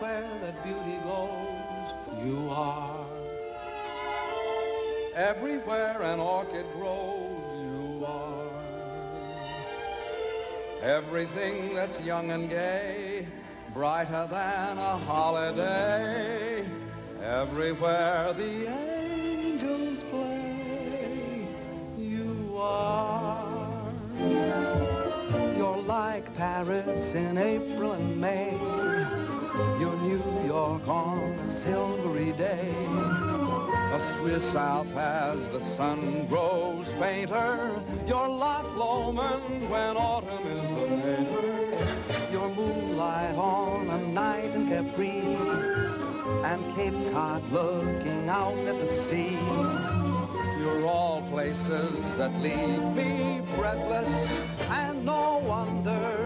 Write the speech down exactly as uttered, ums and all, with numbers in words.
where that beauty glows, you are. Everywhere an orchid grows, you are. Everything that's young and gay, brighter than a holiday. Everywhere the angels play, you are. You're like Paris in April and May. You're New York on a silvery day. A Swiss Alp as the sun grows fainter. You're Loch Lomond when autumn is the later. You're moonlight on a night in Capri, and Cape Cod looking out at the sea. You're all places that leave me breathless, and no wonder.